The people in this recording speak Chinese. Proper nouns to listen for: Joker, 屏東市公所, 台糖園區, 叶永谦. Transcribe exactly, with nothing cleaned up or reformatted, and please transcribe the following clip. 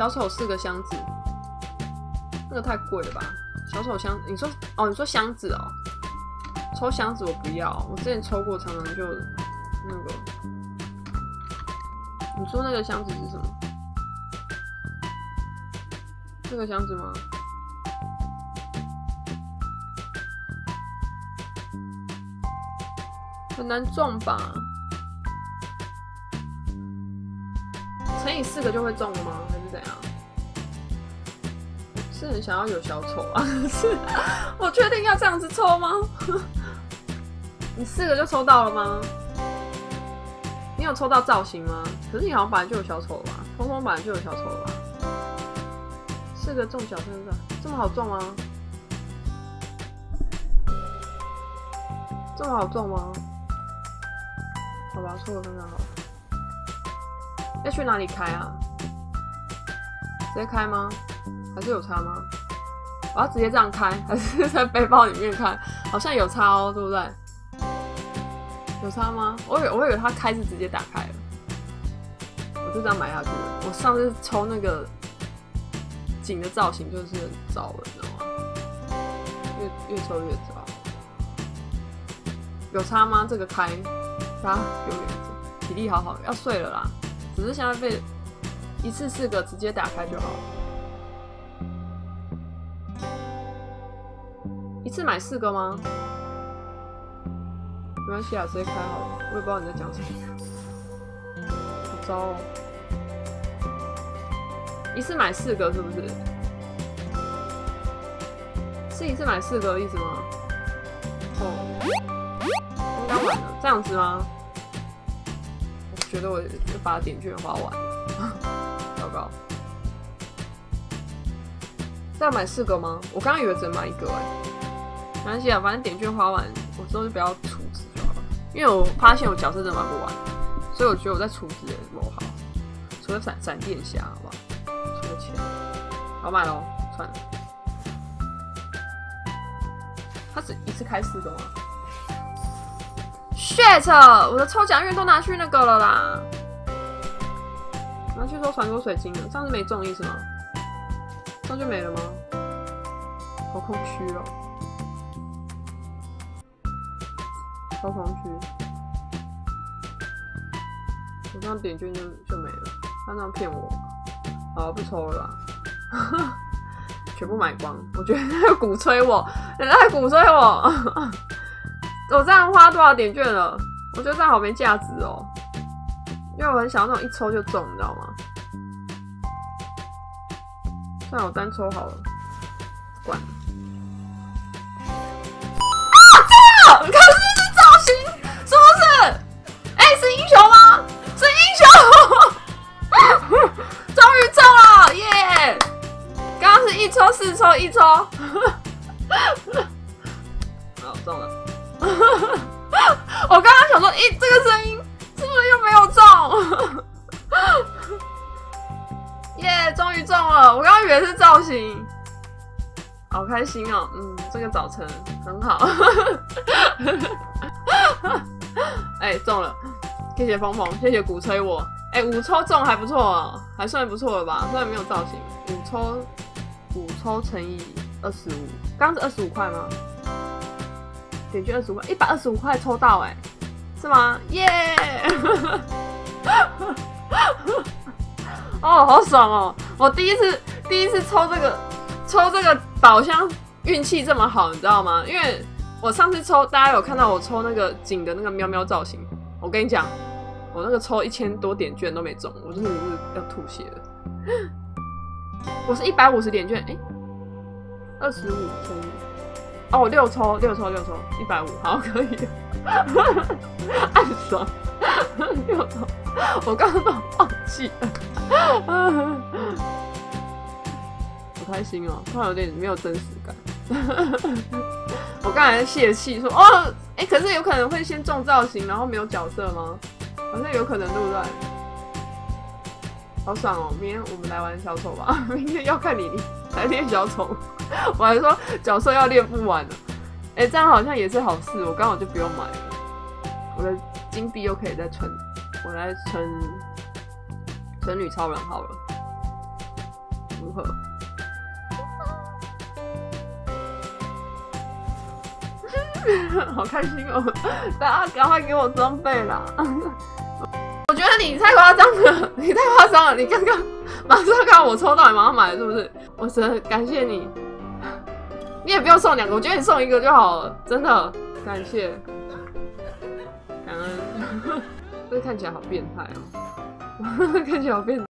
小丑四个箱子，那个太贵了吧？小丑箱，你说哦，你说箱子哦，抽箱子我不要，我之前抽过，常常就那个。你说那个箱子是什么？这个箱子吗？ 很难中吧？乘以四个就会中了吗？还是怎样？是很想要有小丑啊？是，我确定要这样子抽吗？你四个就抽到了吗？你有抽到造型吗？可是你好像本来就有小丑了吧？通通本来就有小丑了吧？四个中小分是吧？这么好中吗？这么好中吗？ 好吧，抽个分享好了。要去哪里开啊？直接开吗？还是有差吗？我要直接这样开，还是在背包里面开？好像有差哦，对不对？有差吗？我以为我以为它开是直接打开了，我就这样买下去了。我上次抽那个景的造型就是很糟了，你知道吗？越越抽越糟。有差吗？这个开？ 大家有点体力好好的，要睡了啦。只是现在被一次四个直接打开就好了。一次买四个吗？没关系啊，直接开好了。我也不知道你在讲什么，好糟哦。一次买四个是不是？是一次买四个的意思吗？哦。 刚完了，这样子吗？我觉得我就把点券花完了，糟糕！再要买四个吗？我刚刚以为只能买一个哎、欸，没关系啊，反正点券花完，我之后就不要储值就好了。因为我发现我角色真的买不完，所以我觉得我在储值也不好，除了闪闪电侠，好吧，除了钱，好买喽，算了。他只一次开四个吗？ shit， 我的抽奖券都拿去那个了啦，拿去抽传说水晶了。上次没中意是吗？上次就没了吗？好空虚哦，好空虚。我上点券就就没了，他那样骗我，好不抽了啦，全部买光。我觉得他在鼓吹我，人家在鼓吹我。我这样花多少点券了？我觉得这样好没价值哦，因为我很想要那种一抽就中，你知道吗？算了，我单抽好了，管了。啊！这样，你看这是造型，是不是？哎、欸，是英雄吗？是英雄！终于中了，耶、yeah! ！刚刚是一抽四抽一抽，好中了。 我刚刚想说，哎、欸，这个声音是不是又没有中？耶，终于中了！我刚刚以为是造型，好开心哦！嗯，这个早晨很好。哎、欸，中了！谢谢峰峰，谢谢鼓吹我。哎、欸，五抽中还不错哦，还算不错了吧？虽然没有造型，五抽五抽乘以二十五，刚刚是二十五块吗？ 点券二十五块，一百二十五块抽到哎、欸，是吗？耶、yeah! ！哦，好爽哦！我第一次第一次抽这个抽这个宝箱，运气这么好，你知道吗？因为我上次抽，大家有看到我抽那个景的那个喵喵造型，我跟你讲，我那个抽一千多点券都没中，我真的是要吐血了。我是一百五十点券，哎、欸，二十五乘以。 哦，我六抽，六抽，六抽，一百五，好，可以，暗爽，六抽，我刚刚都忘记了，好开心哦，突然有点没有真实感，我刚才泄气说，哦，哎、欸，可是有可能会先中造型，然后没有角色吗？好像有可能，对不对？好爽哦，明天我们来玩小丑吧，明天要看你你。 来练小丑，我还说角色要练不完了，哎、欸，这样好像也是好事。我刚好就不用买了，我的金币又可以再存，我来存存女超人好了。符合。好开心哦！大家赶快给我装备啦！我觉得你太夸张了，你太夸张了！你刚刚马上看我抽到，你马上买了是不是？我真的感谢你，你也不用送两个，我觉得你送一个就好了，真的感谢，感恩。这看起来好变态哦，看起来好变态。